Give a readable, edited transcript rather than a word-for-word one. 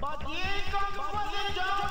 But here comes the job.